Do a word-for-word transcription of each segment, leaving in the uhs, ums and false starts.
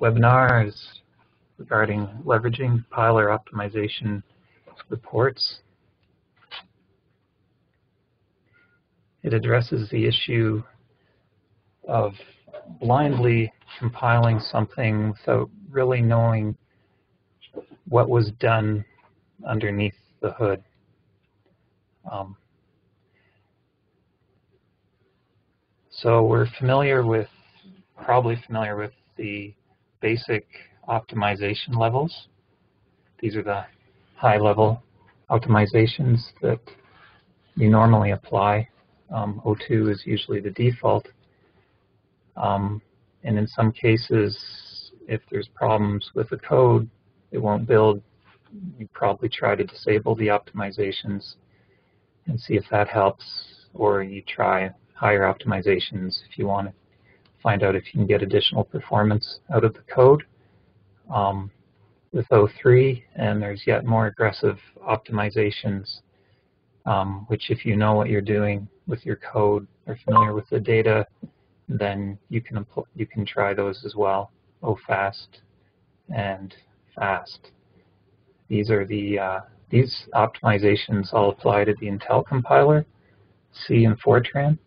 webinars regarding leveraging compiler optimization reports. It addresses the issue of blindly compiling something without really knowing what was done underneath the hood. Um, so we're familiar with, probably familiar with the basic optimization levels. These are the high-level optimizations that you normally apply. Um, O two is usually the default. Um, and in some cases, if there's problems with the code, it won't build. You probably try to disable the optimizations and see if that helps, or you try higher optimizations if you want to find out if you can get additional performance out of the code. Um, with O three, and there's yet more aggressive optimizations, um, which if you know what you're doing with your code, are familiar with the data, then you can you can try those as well. O fast and fast. These are the uh, these optimizations all apply to the Intel compiler, C and Fortran.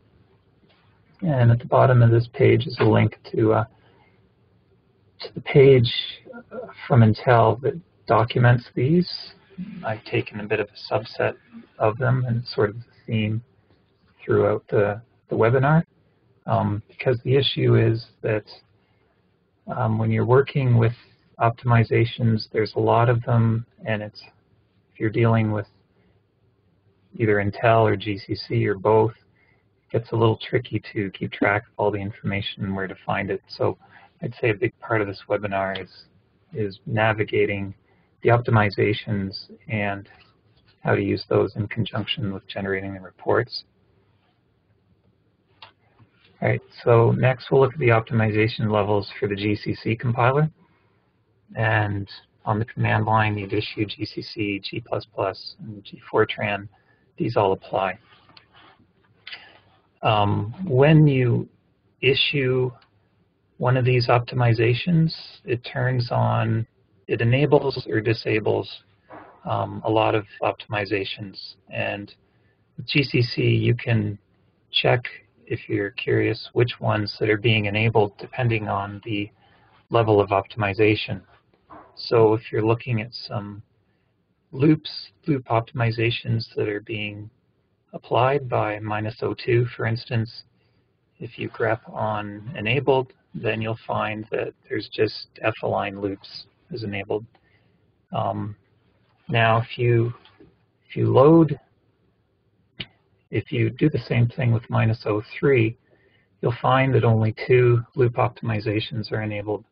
And at the bottom of this page is a link to uh, to the page from Intel that documents these. I've taken a bit of a subset of them, and it's sort of the theme throughout the the webinar. Um, because the issue is that um, when you're working with optimizations, there's a lot of them, and it's if you're dealing with either Intel or G C C or both, it gets a little tricky to keep track of all the information and where to find it. So I'd say a big part of this webinar is is navigating the optimizations and how to use those in conjunction with generating the reports. All right, so next we'll look at the optimization levels for the G C C compiler. And on the command line, you'd issue G C C, G plus plus, and G Fortran. These all apply. Um, when you issue one of these optimizations, it turns on, it enables or disables um, a lot of optimizations. And with G C C, you can check, if you're curious, which ones that are being enabled depending on the level of optimization. So if you're looking at some loops, loop optimizations that are being applied by minus O two, for instance, if you grep on enabled, then you'll find that there's just F-align loops is enabled. Um, now, if you if you load, if you do the same thing with minus O three, you'll find that only two loop optimizations are enabled.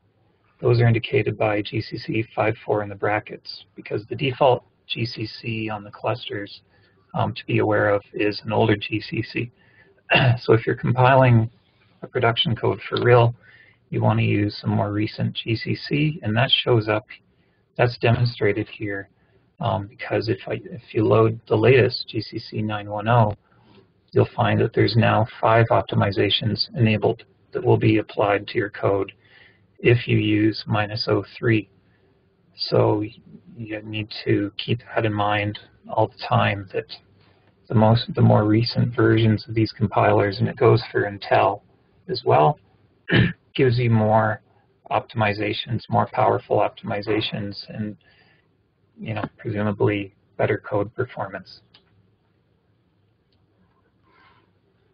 Those are indicated by G C C five four in the brackets, because the default G C C on the clusters um, to be aware of is an older G C C. So if you're compiling a production code for real, you want to use some more recent G C C, and that shows up, that's demonstrated here, um, because if, I, if you load the latest G C C nine one zero, you'll find that there's now five optimizations enabled that will be applied to your code if you use minus O three. So you need to keep that in mind all the time, that the, most, the more recent versions of these compilers, and it goes for Intel as well, gives you more optimizations, more powerful optimizations, and you know, presumably better code performance.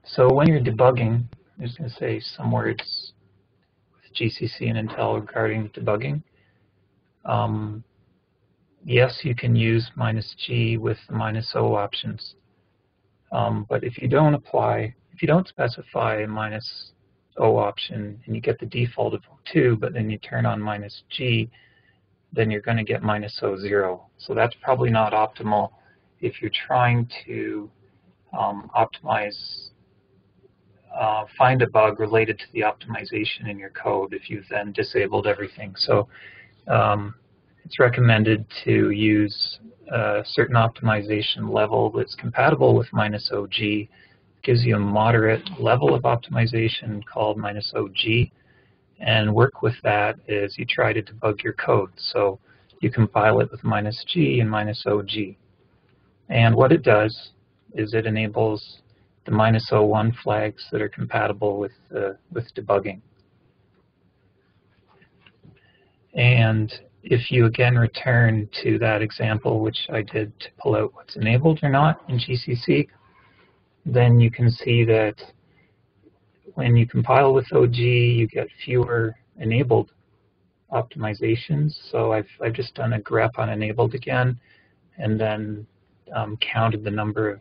So when you're debugging, I'm just going to say some words with G C C and Intel regarding debugging. Um, yes, you can use minus G with the minus O options, um, but if you don't apply, if you don't specify minus O option and you get the default of O two, but then you turn on minus G, then you're going to get minus O zero. So that's probably not optimal if you're trying to um, optimize, uh, find a bug related to the optimization in your code if you've then disabled everything. So um, it's recommended to use a certain optimization level that's compatible with minus O G. Gives you a moderate level of optimization called minus O G, and work with that is you try to debug your code. So you compile it with minus G and minus O G. And what it does is it enables the minus O one flags that are compatible with, uh, with debugging. And if you again return to that example, which I did to pull out what's enabled or not in G C C, then you can see that when you compile with O G, you get fewer enabled optimizations. So I've, I've just done a grep on enabled again, and then um, counted the number of,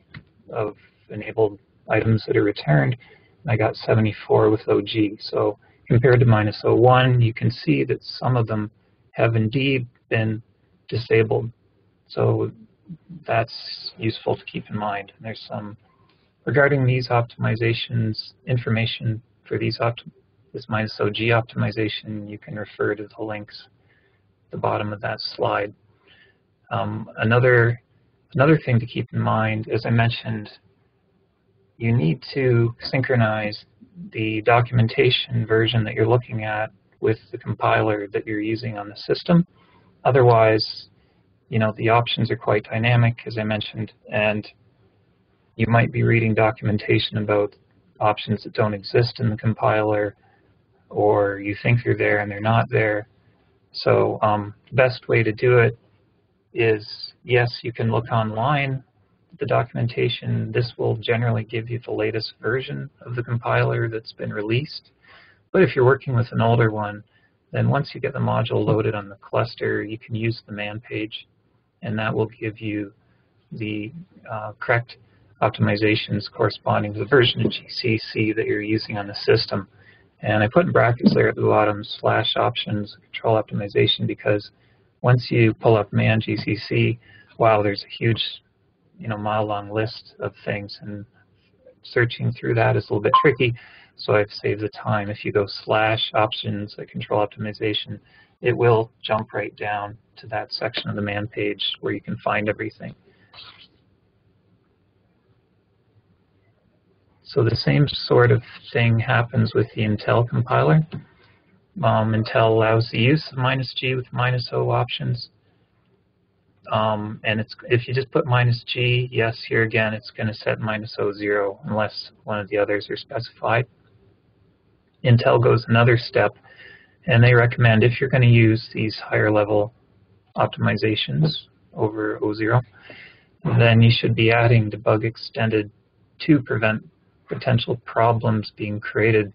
of enabled items that are returned, and I got seventy-four with O G. So compared to minus O one, you can see that some of them have indeed been disabled. So that's useful to keep in mind. And there's some, regarding these optimizations, information for these opt this minus O G optimization, you can refer to the links at the bottom of that slide. Um, another, another thing to keep in mind, as I mentioned, you need to synchronize the documentation version that you're looking at with the compiler that you're using on the system. Otherwise, you know, the options are quite dynamic, as I mentioned, and you might be reading documentation about options that don't exist in the compiler, or you think they're there and they're not there. So um, the best way to do it is, yes, you can look online the documentation. This will generally give you the latest version of the compiler that's been released. But if you're working with an older one, then once you get the module loaded on the cluster, you can use the man page, and that will give you the uh, correct optimizations corresponding to the version of G C C that you're using on the system. And I put in brackets there at the bottom, slash options, control optimization, because once you pull up man G C C, wow, there's a huge you know, mile-long list of things, and searching through that is a little bit tricky, so I've saved the time. If you go slash options at control optimization, it will jump right down to that section of the man page where you can find everything. So the same sort of thing happens with the Intel compiler. Um, Intel allows the use of minus G with minus O options. Um, and it's, if you just put minus G, yes, here again, it's going to set minus O zero unless one of the others are specified. Intel goes another step, and they recommend if you're going to use these higher level optimizations over O zero, then you should be adding debug extended to prevent potential problems being created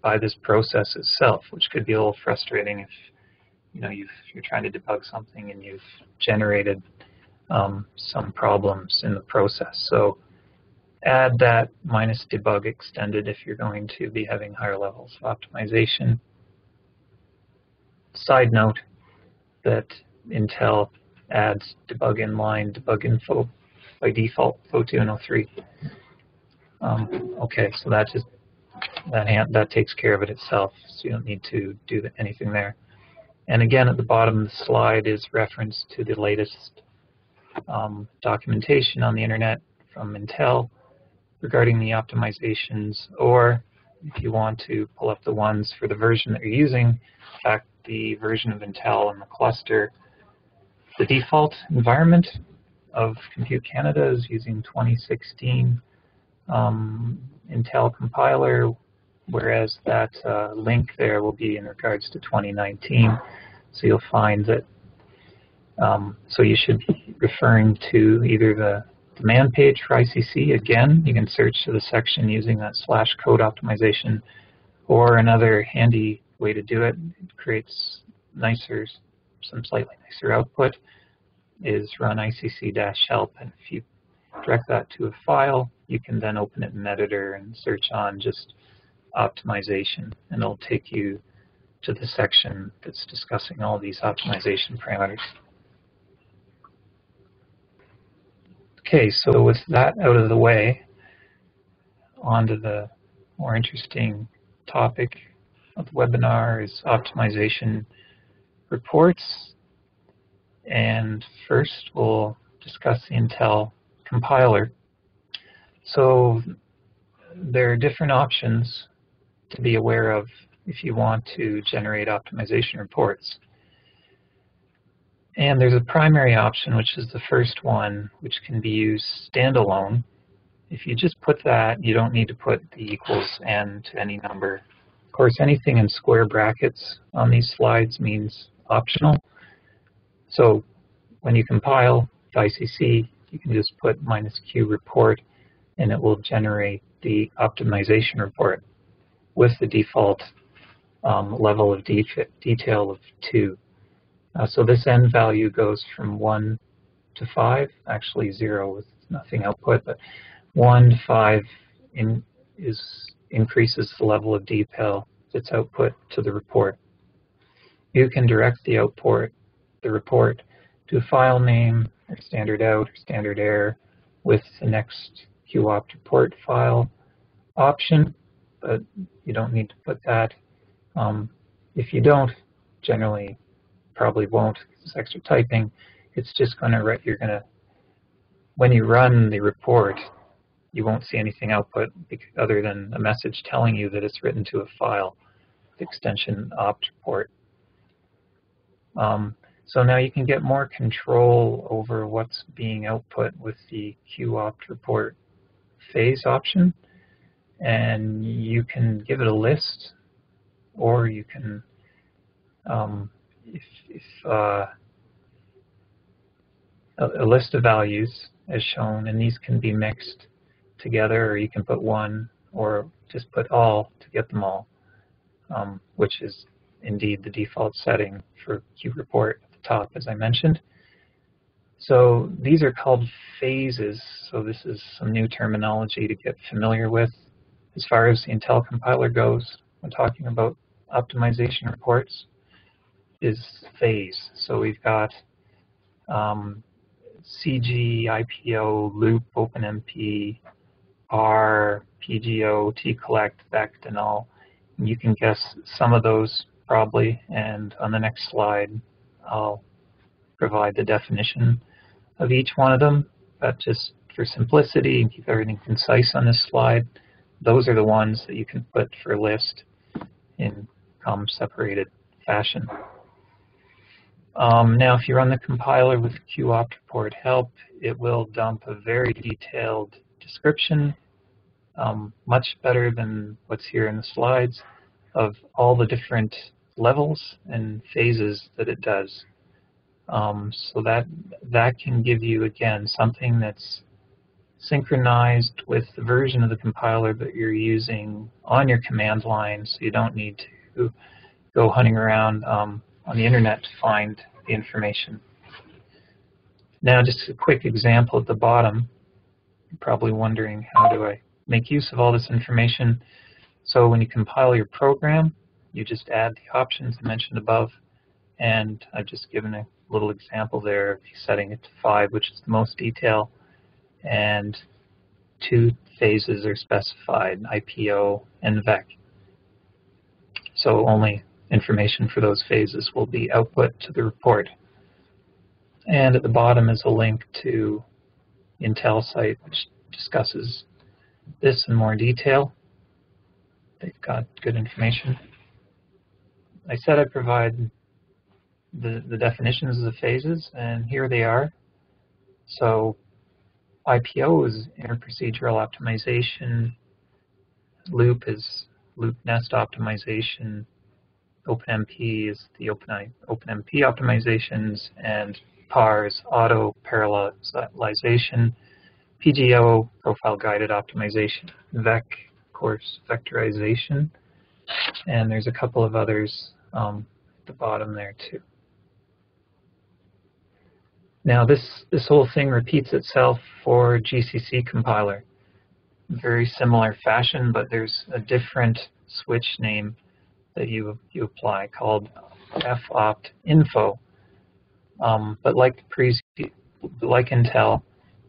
by this process itself, which could be a little frustrating if you know, you've, you're trying to debug something and you've generated um, some problems in the process. So add that minus debug extended if you're going to be having higher levels of optimization. Side note that Intel adds debug inline, debug info by default, oh two and oh three. Um, okay, so that just that hand, that takes care of it itself, so you don't need to do anything there. And again, at the bottom of the slide is reference to the latest um, documentation on the internet from Intel regarding the optimizations, or if you want to pull up the ones for the version that you're using, in fact, the version of Intel in the cluster. The default environment of Compute Canada is using twenty sixteen um, Intel compiler, whereas that uh, link there will be in regards to twenty nineteen. So you'll find that, um, so you should be referring to either the, the man page for I C C, again, you can search to the section using that slash code optimization, or another handy way to do it, it creates nicer, some slightly nicer output, is run I C C dash help, and if you direct that to a file, you can then open it in editor and search on just optimization, and it'll take you to the section that's discussing all these optimization parameters. Okay, so with that out of the way, on to the more interesting topic of the webinar is optimization reports. And first we'll discuss the Intel compiler. So there are different options to be aware of if you want to generate optimization reports. And there's a primary option, which is the first one, which can be used standalone. If you just put that, you don't need to put the equals n to any number. Of course, anything in square brackets on these slides means optional. So when you compile to I C C, you can just put minus Q report, and it will generate the optimization report with the default um, level of de detail of two. Uh, so this n value goes from one to five, actually zero with nothing output, but one to five in, is, increases the level of detail that's output to the report. You can direct the output, the report, to a file name, or standard out, or standard error, with the next Q opt report file option, but you don't need to put that. Um, if you don't, generally, probably won't, because it's extra typing. It's just going to, you're going to, when you run the report, you won't see anything output other than a message telling you that it's written to a file, the extension opt report. Um, so now you can get more control over what's being output with the Q opt report phase option, and you can give it a list, or you can, um, if, if uh, a, a list of values as shown, and these can be mixed together, or you can put one, or just put all to get them all, um, which is indeed the default setting for Q report at the top, as I mentioned. So these are called phases, so this is some new terminology to get familiar with as far as the Intel compiler goes when talking about optimization reports, is phase. So we've got um, C G, I P O, loop, OpenMP, R, P G O, tcollect, vect, and all. And you can guess some of those probably, and on the next slide I'll provide the definition of each one of them, but just for simplicity and keep everything concise on this slide, those are the ones that you can put for a list in column separated fashion. Um, now if you run the compiler with Q opt report help, it will dump a very detailed description, um, much better than what's here in the slides, of all the different levels and phases that it does. Um, so that, that can give you, again, something that's synchronized with the version of the compiler that you're using on your command line, so you don't need to go hunting around um, on the internet to find the information. Now, just a quick example at the bottom. You're probably wondering, how do I make use of all this information? So when you compile your program, you just add the options I mentioned above, and I've just given a little example there of setting it to five, which is the most detail, and two phases are specified, I P O and vec. So only information for those phases will be output to the report. And at the bottom is a link to Intel site, which discusses this in more detail. They've got good information. I said I'd provide the, the definitions of the phases, and here they are. So I P O is interprocedural optimization, loop is loop nest optimization, OpenMP is the open, OpenMP optimizations, and P A R is auto parallelization, P G O, profile guided optimization, vec, of course, vectorization, and there's a couple of others um, at the bottom there too. Now this, this whole thing repeats itself for G C C compiler. Very similar fashion, but there's a different switch name that you, you apply called fopt info. Um, but like, pre like Intel,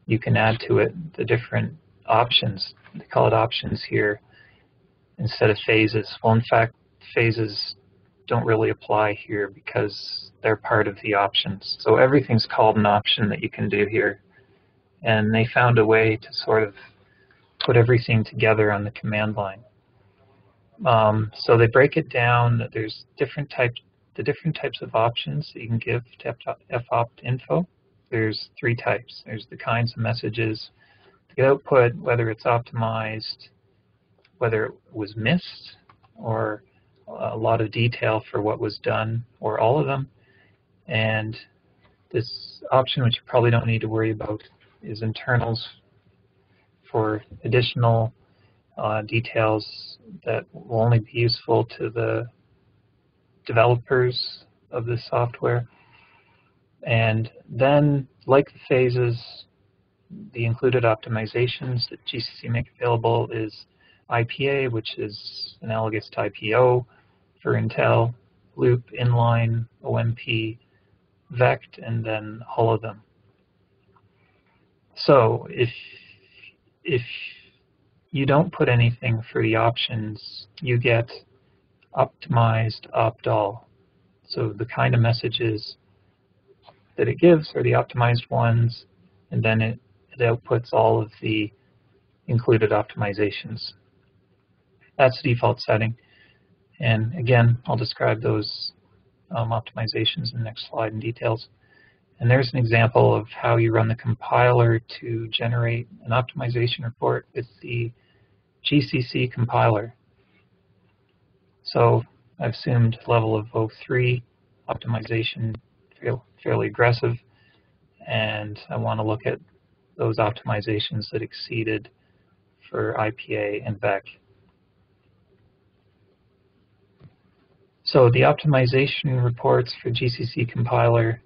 you can add to it the different options. They call it options here instead of phases. Well, in fact, phases don't really apply here because they're part of the options. So everything's called an option that you can do here. And they found a way to sort of put everything together on the command line. Um, so they break it down. There's different types, the different types of options you can give to fopt info. There's three types. There's the kinds of messages to get output, whether it's optimized, whether it was missed, or a lot of detail for what was done, or all of them. And this option, which you probably don't need to worry about, is internals for additional uh, details that will only be useful to the developers of the software. And then, like the phases, the included optimizations that G C C make available is I P A, which is analogous to I P O for Intel, loop, inline, O M P, vect, and then all of them. So if, if you don't put anything for the options, you get optimized optall. So the kind of messages that it gives are the optimized ones, and then it, it outputs all of the included optimizations. That's the default setting. And again, I'll describe those um, optimizations in the next slide in details. And there's an example of how you run the compiler to generate an optimization report with the G C C compiler. So I've assumed level of zero three, optimization fairly aggressive, and I want to look at those optimizations that exceeded for I P A and vec. So the optimization reports for G C C compiler,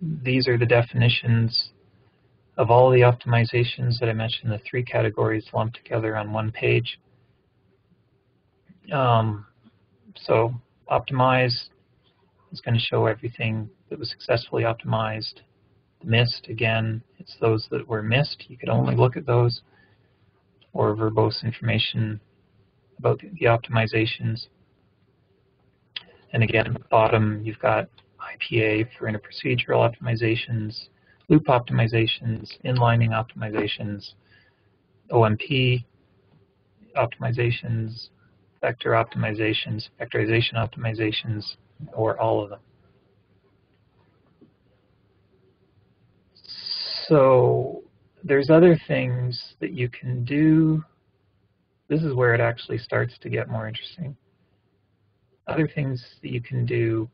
these are the definitions of all the optimizations that I mentioned, the three categories lumped together on one page. Um, so optimized is going to show everything that was successfully optimized. Missed, again, it's those that were missed. You could only look at those, or verbose information about the optimizations. And again, at the bottom, you've got I P A for interprocedural optimizations, loop optimizations, inlining optimizations, O M P optimizations, vector optimizations, vectorization optimizations, or all of them. So there's other things that you can do. This is where it actually starts to get more interesting. Other things that you can do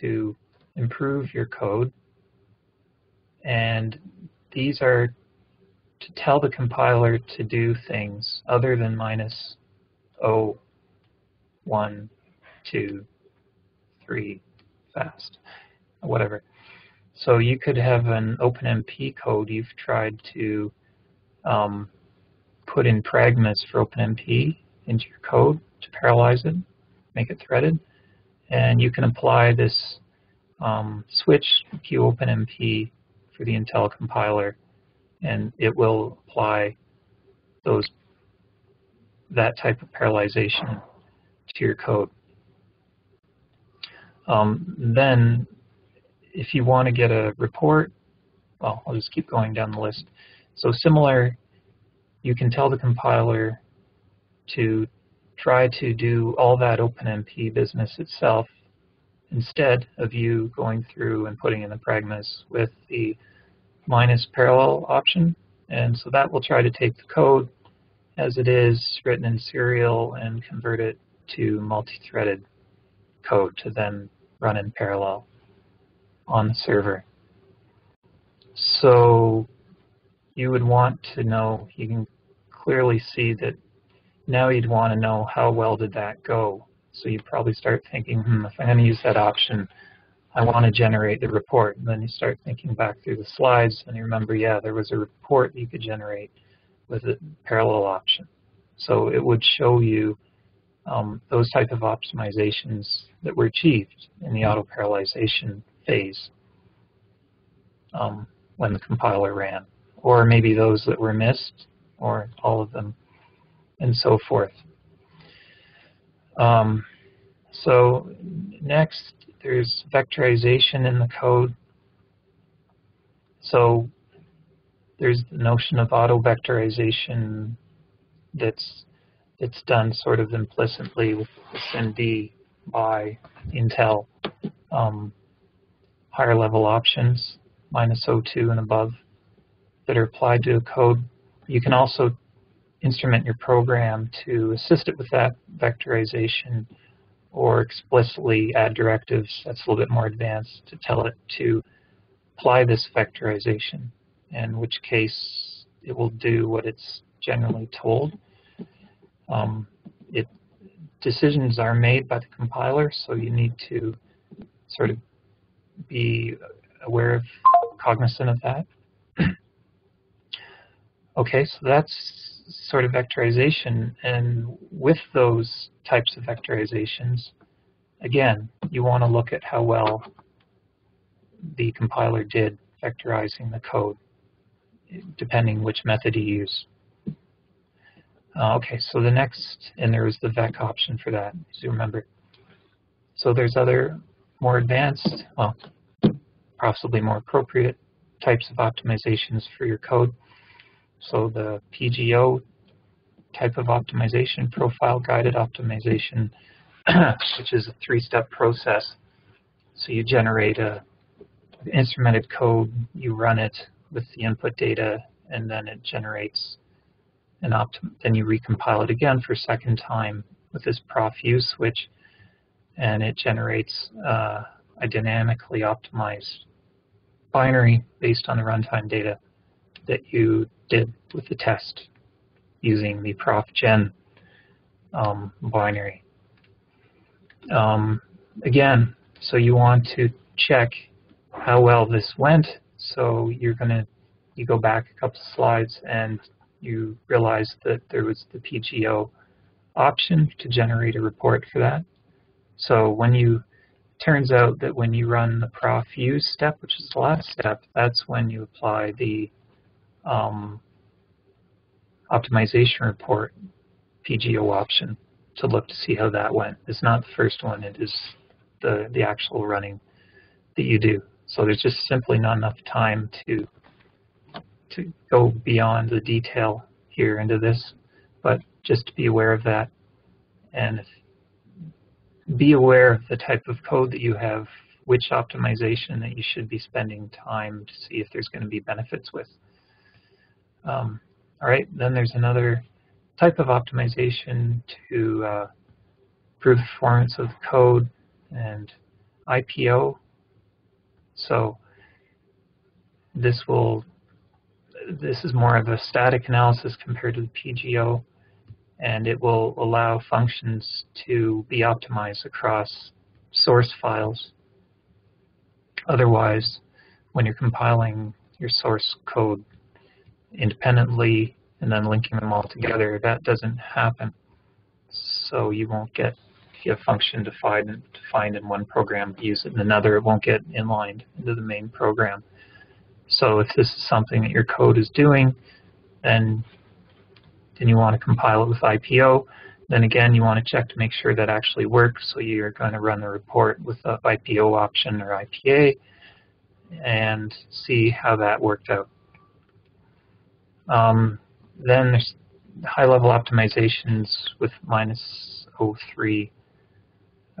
to improve your code. And these are to tell the compiler to do things other than minus O, one, two, three, fast, whatever. So you could have an OpenMP code you've tried to um, put in pragmas for OpenMP into your code to parallelize it, make it threaded, and you can apply this um, switch QOpenMP for the Intel compiler, and it will apply those that type of parallelization to your code. Um, then, if you want to get a report, well, I'll just keep going down the list. So similar, you can tell the compiler to try to do all that OpenMP business itself instead of you going through and putting in the pragmas with the minus parallel option. And so that will try to take the code as it is written in serial and convert it to multi-threaded code to then run in parallel on the server. So you would want to know, you can clearly see that now you'd want to know how well did that go. So you probably start thinking, hmm, if I'm going to use that option, I want to generate the report. And then you start thinking back through the slides and you remember, yeah, there was a report you could generate with a parallel option. So it would show you um, those type of optimizations that were achieved in the auto parallelization phase um, when the compiler ran, or maybe those that were missed, or all of them, and so forth. Um, so next, there's vectorization in the code. So there's the notion of auto vectorization that's it's done sort of implicitly with S and D by Intel um, higher level options, minus O two and above, that are applied to a code. You can also instrument your program to assist it with that vectorization, or explicitly add directives, that's a little bit more advanced, to tell it to apply this vectorization, in which case it will do what it's generally told. Um, it, decisions are made by the compiler, so you need to sort of be aware of, cognizant of that. Okay, so that's sort of vectorization, and with those types of vectorizations, again, you want to look at how well the compiler did vectorizing the code, depending which method you use. Uh, okay, so the next, and there was the vec option for that, as you remember. So there's other more advanced, well, possibly more appropriate types of optimizations for your code. So the P G O type of optimization, profile guided optimization, which is a three-step process. So you generate a instrumented code, you run it with the input data, and then it generates an optim. Then you recompile it again for a second time with this prof U switch, and it generates uh, a dynamically optimized binary based on the runtime data that you did with the test using the prof gen um, binary. Um, again, so you want to check how well this went. So you're gonna, you go back a couple slides and you realize that there was the P G O option to generate a report for that. So when you, turns out that when you run the prof U step, which is the last step, that's when you apply the Um, optimization report P G O option to look to see how that went. It's not the first one, it is the, the actual running that you do. So there's just simply not enough time to, to go beyond the detail here into this, but just to be aware of that, and if, be aware of the type of code that you have, which optimization that you should be spending time to see if there's going to be benefits with. Um, all right, then there's another type of optimization to uh, improve performance of the code, and I P O. So this will, this is more of a static analysis compared to the P G O, and it will allow functions to be optimized across source files. Otherwise, when you're compiling your source code independently and then linking them all together, that doesn't happen. So you won't get a function defined defined in one program, use it in another, it won't get inlined into the main program. So if this is something that your code is doing, then then you want to compile it with I P O. Then again, you want to check to make sure that actually works. So you're going to run the report with the I P O option or I P A and see how that worked out. Um, then there's high-level optimizations with minus O three.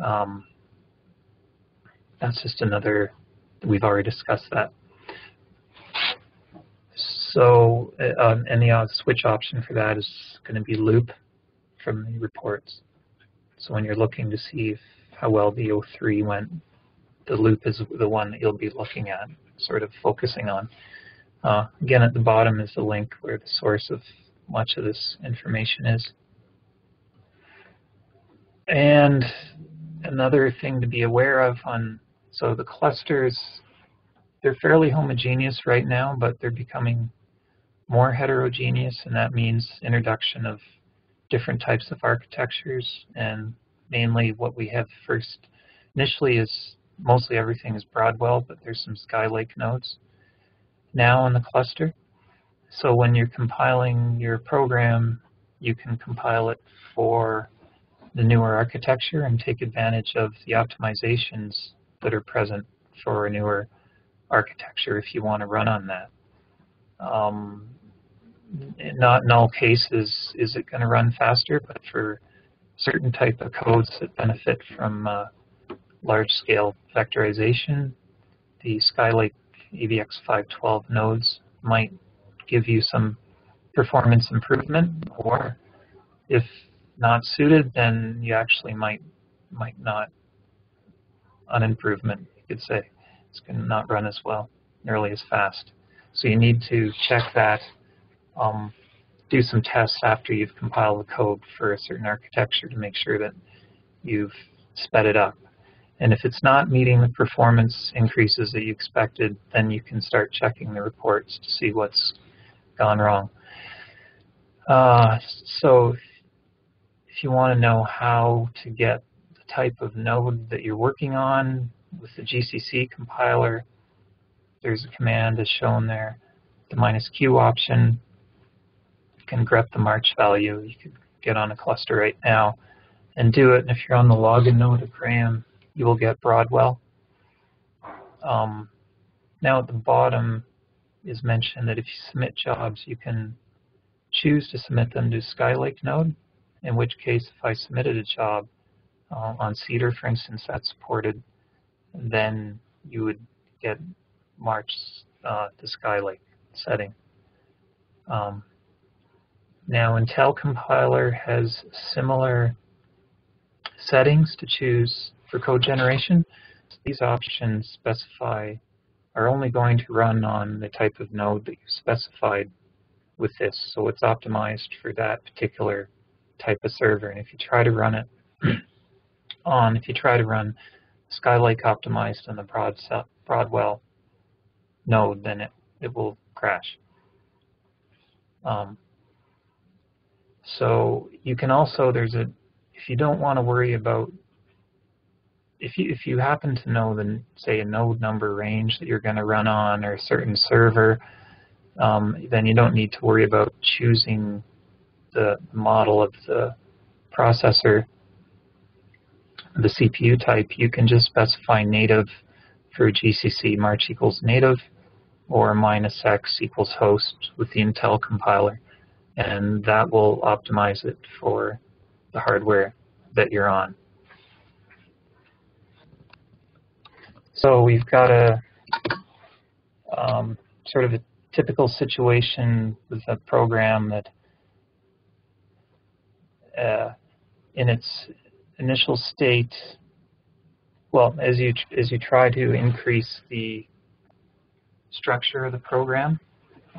Um, that's just another, we've already discussed that. So, uh, and the uh, switch option for that is going to be loop from the reports. So when you're looking to see if, how well the O three went, the loop is the one that you'll be looking at, sort of focusing on. Uh, again, at the bottom is the link where the source of much of this information is. And another thing to be aware of on, so the clusters, they're fairly homogeneous right now, but they're becoming more heterogeneous, and that means introduction of different types of architectures, and mainly what we have first initially is mostly everything is Broadwell, but there's some Skylake nodes now in the cluster. So when you're compiling your program, you can compile it for the newer architecture and take advantage of the optimizations that are present for a newer architecture if you want to run on that. Um, not in all cases is it going to run faster, but for certain type of codes that benefit from uh, large-scale vectorization, the Skylake A V X five twelve nodes might give you some performance improvement, or if not suited, then you actually might might not an improvement, you could say. It's going to not run as well, nearly as fast. So you need to check that, um, do some tests after you've compiled the code for a certain architecture to make sure that you've sped it up. And if it's not meeting the performance increases that you expected, then you can start checking the reports to see what's gone wrong. Uh, so if you want to know how to get the type of node that you're working on with the G C C compiler, there's a command as shown there, the minus Q option. You can grep the March value. You can get on a cluster right now and do it. And if you're on the login node of Graham, you will get Broadwell. Um, now at the bottom is mentioned that if you submit jobs, you can choose to submit them to Skylake node, in which case if I submitted a job uh, on Cedar, for instance, that's supported, then you would get March uh, to Skylake setting. Um, now Intel compiler has similar settings to choose for code generation. These options specify are only going to run on the type of node that you specified with this. So it's optimized for that particular type of server. And if you try to run it on, if you try to run Skylake optimized on the broad Broadwell node, then it, it will crash. Um, so you can also, there's a, if you don't want to worry about If you, if you happen to know, the, say, a node number range that you're going to run on or a certain server, um, then you don't need to worry about choosing the model of the processor, the C P U type. You can just specify native for G C C, March equals native, or minus X equals host with the Intel compiler, and that will optimize it for the hardware that you're on. So we've got a um, sort of a typical situation with a program that uh, in its initial state, well, as you, as you try to increase the structure of the program,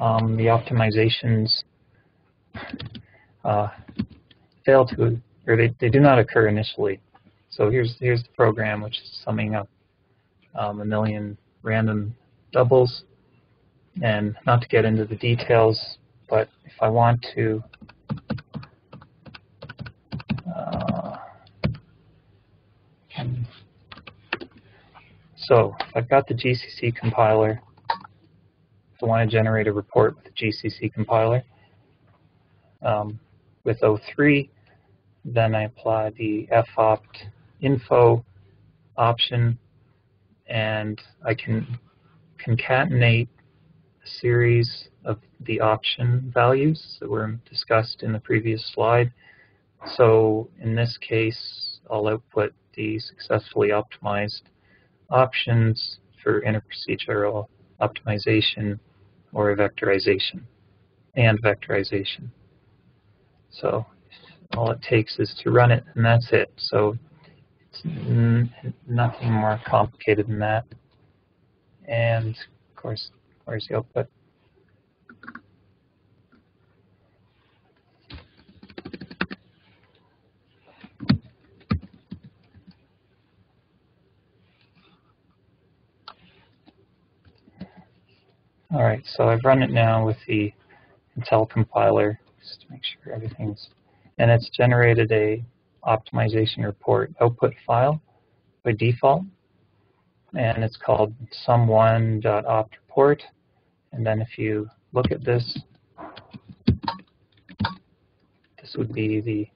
um, the optimizations uh, fail to, or they, they do not occur initially. So here's, here's the program, which is summing up Um, a million random doubles, and not to get into the details, but if I want to uh, so I've got the G C C compiler. If I want to generate a report with the G C C compiler um, with O three, then I apply the fopt info option, and I can concatenate a series of the option values that were discussed in the previous slide. So in this case, I'll output the successfully optimized options for interprocedural optimization or vectorization and vectorization. So all it takes is to run it, and that's it. So N nothing more complicated than that. And of course, where's the output? All right, so I've run it now with the Intel compiler just to make sure everything's, and it's generated a optimization report output file by default, and it's called sum one dot opt report. And then if you look at this, this would be the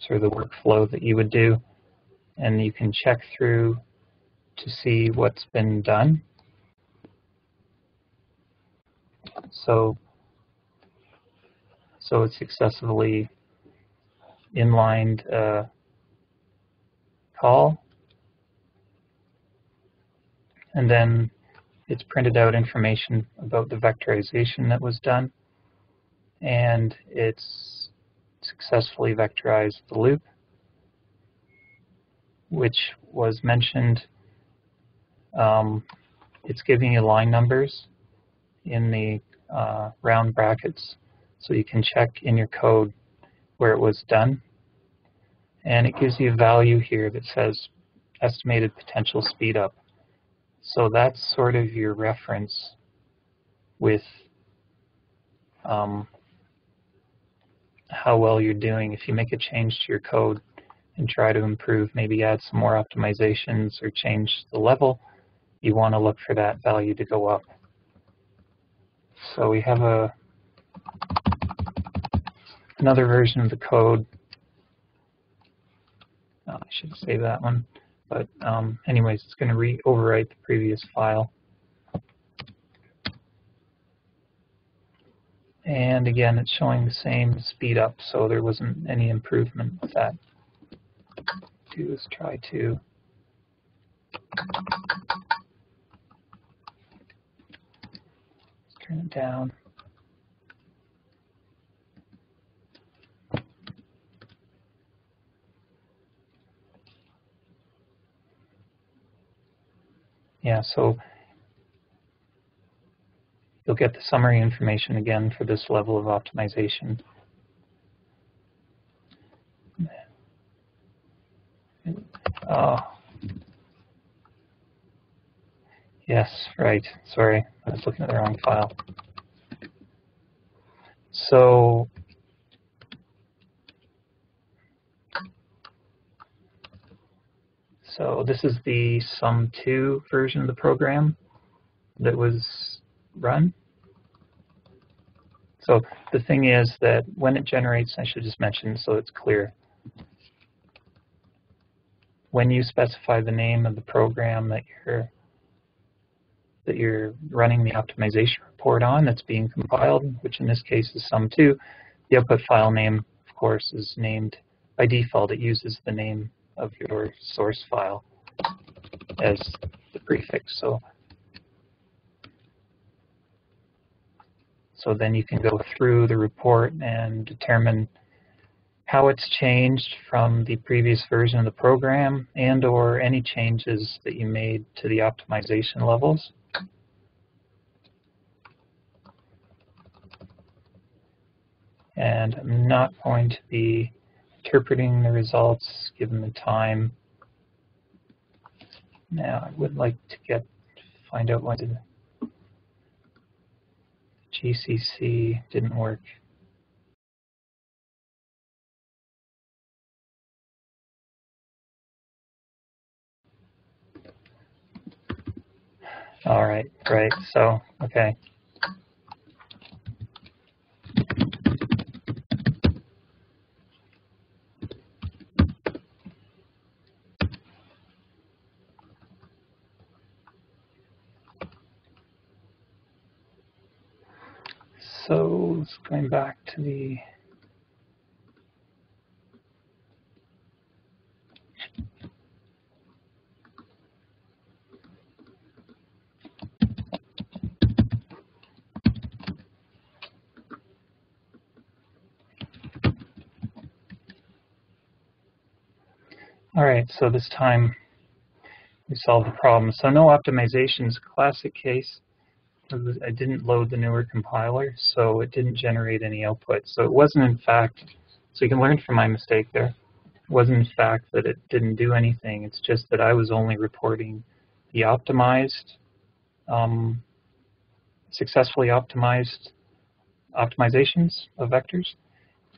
sort of the workflow that you would do, and you can check through to see what's been done. So, so it's successfully inlined uh, call, and then it's printed out information about the vectorization that was done, and it's successfully vectorized the loop, which was mentioned. Um, it's giving you line numbers in the uh, round brackets, so you can check in your code where it was done. And it gives you a value here that says estimated potential speed up. So that's sort of your reference with um, how well you're doing. If you make a change to your code and try to improve, maybe add some more optimizations or change the level, you want to look for that value to go up. So we have a another version of the code. Oh, I should save that one. But um, anyways, it's going to re-overwrite the previous file. And again, it's showing the same speed up, so there wasn't any improvement with that. Do is try to turn it down. Yeah, so you'll get the summary information again for this level of optimization. Uh, yes, right. Sorry, I was looking at the wrong file. So So this is the sum two version of the program that was run. So the thing is that when it generates, I should just mention so it's clear, when you specify the name of the program that you're that you're running the optimization report on that's being compiled, which in this case is sum two, the output file name, of course, is named by default. It uses the name of your source file as the prefix. So, so then you can go through the report and determine how it's changed from the previous version of the program and or any changes that you made to the optimization levels. And I'm not going to be interpreting the results given the time. Now I would like to get find out why the G C C didn't work. All right, great. So okay. So let's going back to the all right, so this time we solved the problem. So no optimizations, classic case. I didn't load the newer compiler, so it didn't generate any output. So it wasn't in fact, so you can learn from my mistake there, it wasn't in fact that it didn't do anything, it's just that I was only reporting the optimized, um, successfully optimized optimizations of vectors,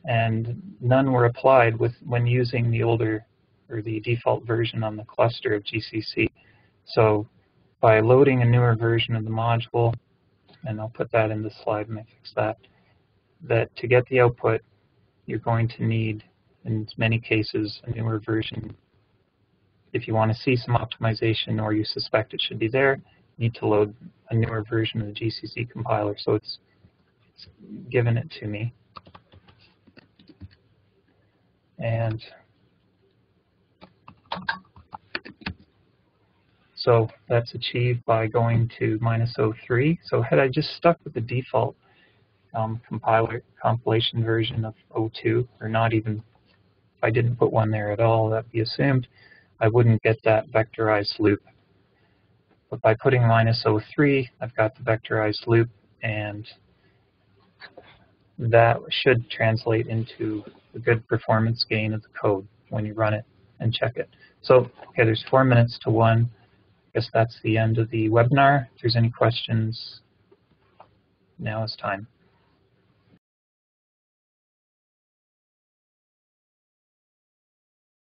and none were applied with when using the older or the default version on the cluster of G C C. So by loading a newer version of the module, and I'll put that in the slide when I fix that, that to get the output, you're going to need, in many cases, a newer version. If you want to see some optimization or you suspect it should be there, you need to load a newer version of the G C C compiler. So it's given it to me. And so that's achieved by going to minus oh three. So had I just stuck with the default um, compiler compilation version of oh two, or not even, if I didn't put one there at all, that'd be assumed, I wouldn't get that vectorized loop. But by putting minus oh three, I've got the vectorized loop, and that should translate into a good performance gain of the code when you run it and check it. So, okay, there's four minutes to one. I guess that's the end of the webinar. If there's any questions, now is time.